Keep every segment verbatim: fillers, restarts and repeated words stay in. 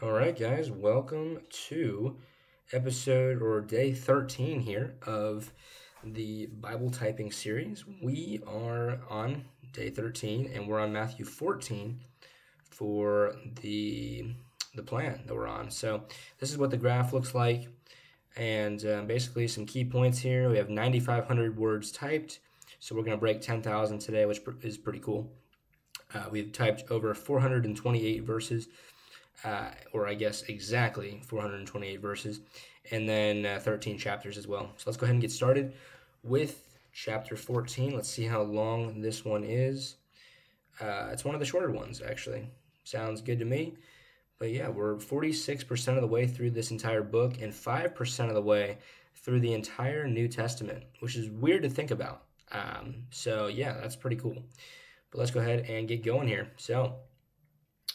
All right, guys, welcome to episode or day thirteen here of the Bible Typing Series. We are on day thirteen, and we're on Matthew fourteen for the the plan that we're on. So this is what the graph looks like, and uh, basically some key points here. We have nine thousand five hundred words typed, so we're going to break ten thousand today, which pr is pretty cool. Uh, we've typed over four hundred twenty-eight verses. Uh, or I guess exactly four hundred twenty-eight verses, and then uh, thirteen chapters as well. So let's go ahead and get started with chapter fourteen. Let's see how long this one is. Uh, it's one of the shorter ones, actually. Sounds good to me. But yeah, we're forty-six percent of the way through this entire book and five percent of the way through the entire New Testament, which is weird to think about. Um, so yeah, that's pretty cool. But let's go ahead and get going here. So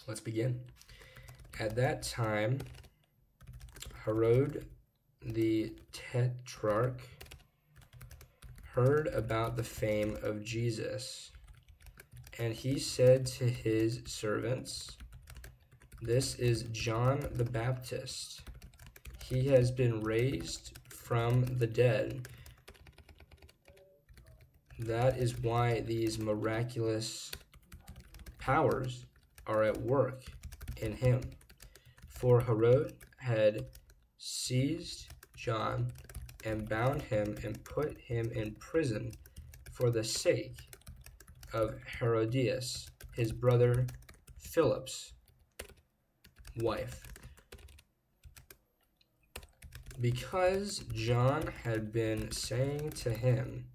let's begin. At that time, Herod the Tetrarch heard about the fame of Jesus, and he said to his servants, "This is John the Baptist. He has been raised from the dead. That is why these miraculous powers are at work in him. For Herod had seized John and bound him and put him in prison for the sake of Herodias, his brother Philip's wife, because John had been saying to him,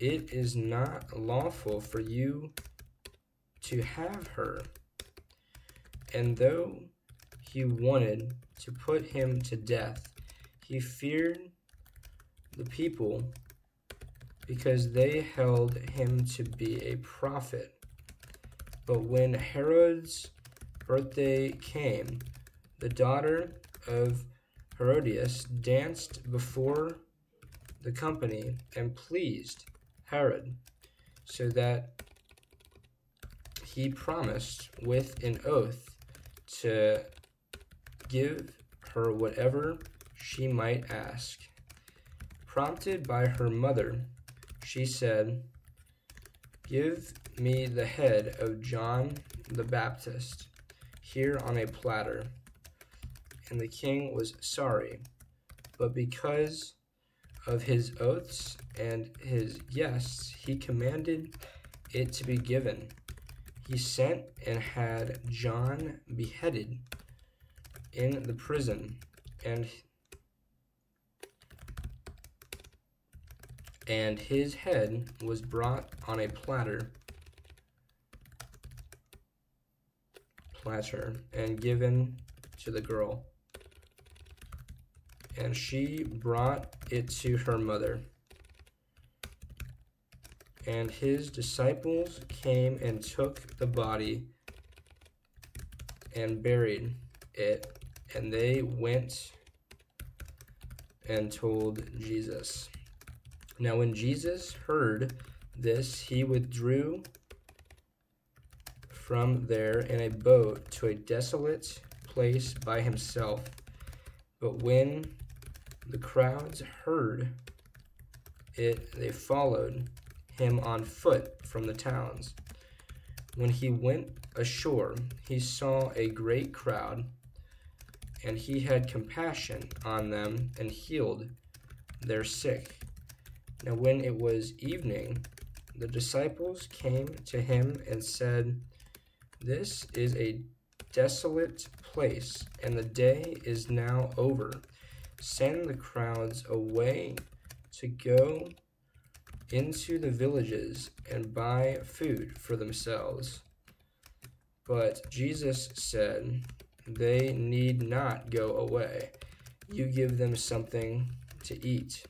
'It is not lawful for you to have her.' And though he wanted to put him to death, he feared the people because they held him to be a prophet. But when Herod's birthday came, the daughter of Herodias danced before the company and pleased Herod, so that he promised with an oath to give her whatever she might ask. Prompted by her mother, she said, 'Give me the head of John the Baptist here on a platter.' And the king was sorry, but because of his oaths and his yes, he commanded it to be given. He sent and had John beheaded in the prison, and, and his head was brought on a platter, platter and given to the girl. And she brought it to her mother. And his disciples came and took the body and buried it, and they went and told Jesus. Now when Jesus heard this, he withdrew from there in a boat to a desolate place by himself. But when the crowds heard it, they followed him on foot from the towns. When he went ashore, he saw a great crowd, and he had compassion on them and healed their sick. Now when it was evening, the disciples came to him and said, 'This is a desolate place, and the day is now over. Send the crowds away to go into the villages and buy food for themselves.' But Jesus said, 'They need not go away. You give them something to eat.'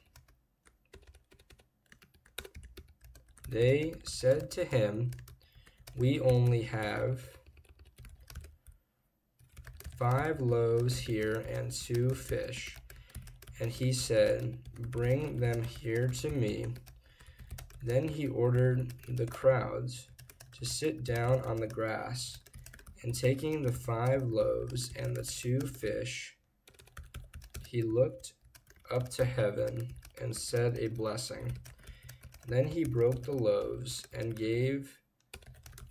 They said to him, 'We only have five loaves here and two fish.' And he said, 'Bring them here to me.' Then he ordered the crowds to sit down on the grass, And taking the five loaves and the two fish, he looked up to heaven and said a blessing. Then he broke the loaves and gave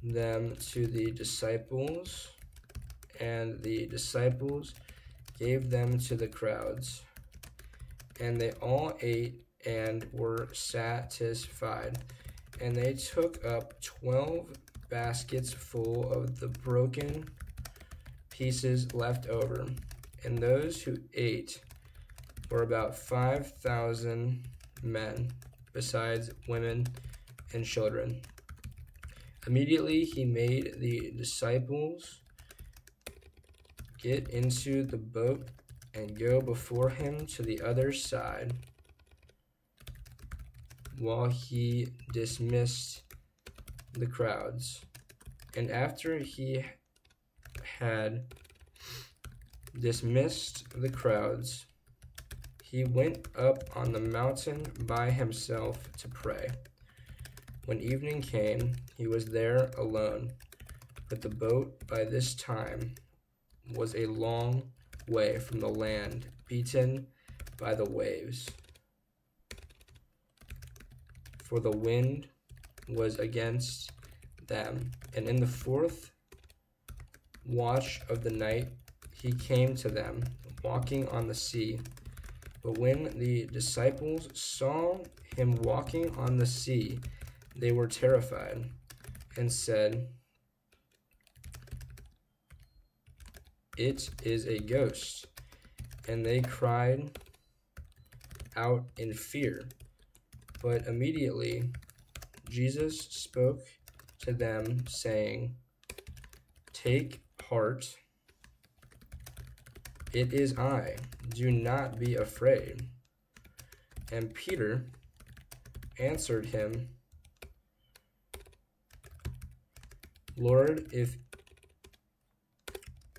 them to the disciples, and the disciples gave them to the crowds. And they all ate and were satisfied. And they took up twelve baskets full of the broken pieces left over. And those who ate were about five thousand men, besides women and children. Immediately he made the disciples get into the boat and go before him to the other side while he dismissed the crowds. And after he had dismissed the crowds, he went up on the mountain by himself to pray. When evening came, he was there alone, but the boat by this time was a long way from the land, beaten by the waves, for the wind was against them. And in the fourth watch of the night he came to them, walking on the sea. But when the disciples saw him walking on the sea, they were terrified and said, "It is a ghost." And they cried out in fear. But immediately Jesus spoke to them, saying, "Take heart, it is I, do not be afraid." And Peter answered him, "Lord, if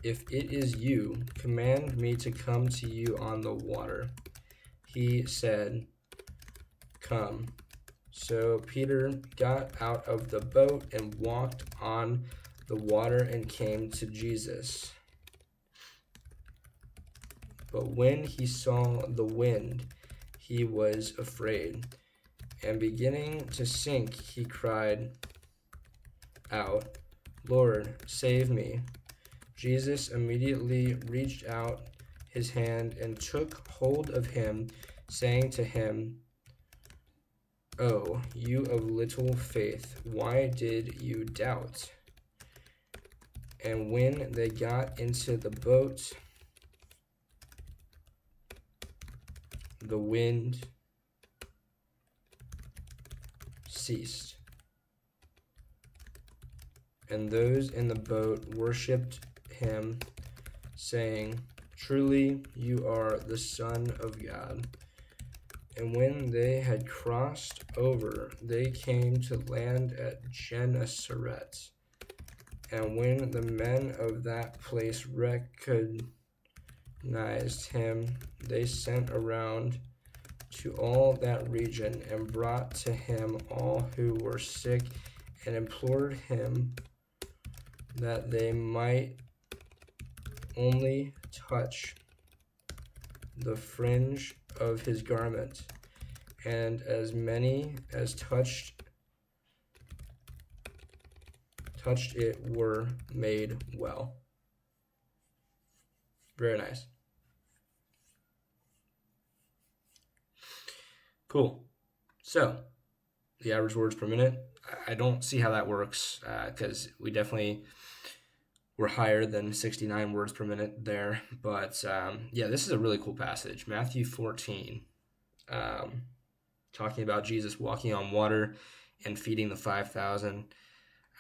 if it is you, command me to come to you on the water." He said, "Come." So Peter got out of the boat and walked on the water and came to Jesus. But when he saw the wind, he was afraid, and beginning to sink, he cried out, "Lord, save me." Jesus immediately reached out his hand and took hold of him, saying to him, "Oh, you of little faith, why did you doubt?" And when they got into the boat, the wind ceased, and those in the boat worshipped him, saying, "Truly you are the Son of God." And when they had crossed over, they came to land at Genesaret. And when the men of that place recognized him, they sent around to all that region and brought to him all who were sick and implored him that they might only touch the fringe of his garment. And as many as touched touched it were made well. Very nice. Cool. So the average words per minute, I don't see how that works, because uh, we definitely were higher than sixty-nine words per minute there. But um, yeah, this is a really cool passage. Matthew fourteen, um, talking about Jesus walking on water and feeding the five thousand.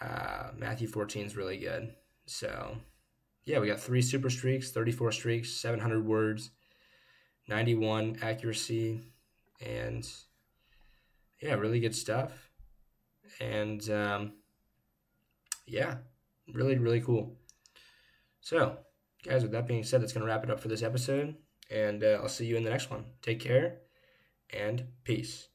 Uh, Matthew fourteen is really good. So yeah, we got three super streaks, thirty-four streaks, seven hundred words, ninety-one accuracy, and yeah, really good stuff. And um, yeah, really, really cool. So, guys, with that being said, that's going to wrap it up for this episode, and uh, I'll see you in the next one. Take care, and peace.